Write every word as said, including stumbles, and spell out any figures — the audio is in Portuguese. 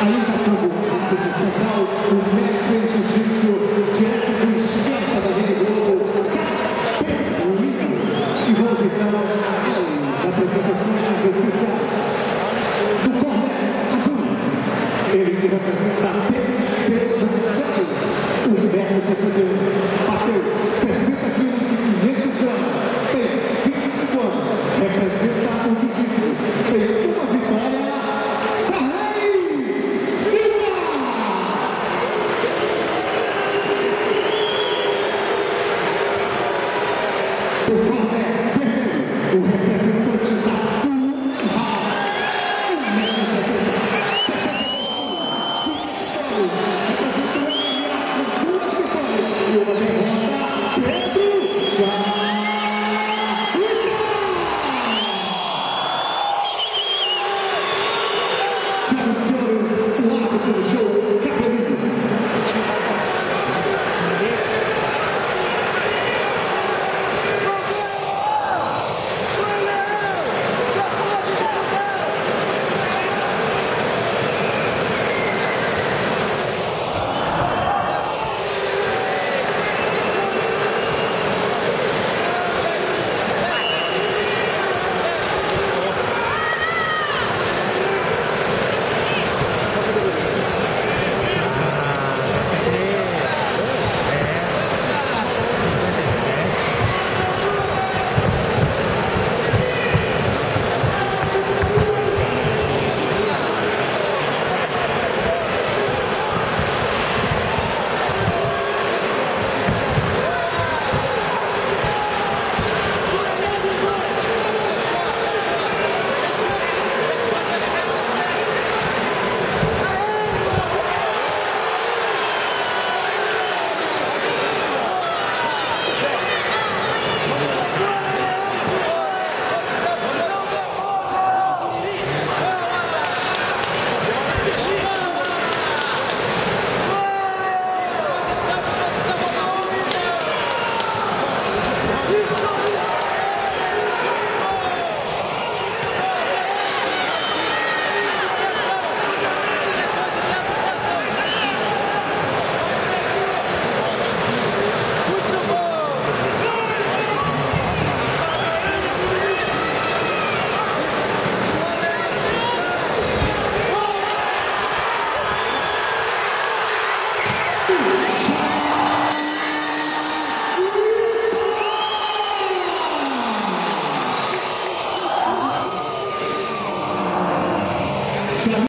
ainda como árbitro central, o mestre de jiu-jitsu, direto do esquerda da Rede Globo, Pedro Lino. E vamos então às apresentações oficiais do Correio Azul. Ele que representa Pedro Lino, o Pedro sessenta e um, bateu sessenta quilos e quinhentos gramas, tem vinte e cinco anos, representa o jiu-jitsu, tem uma vitória. O Correio Primeiro, o representante da turma, um metro e setenta, sessenta e dois, duas vitórias e uma derrota, Pedro Lino. Senhoras e senhores,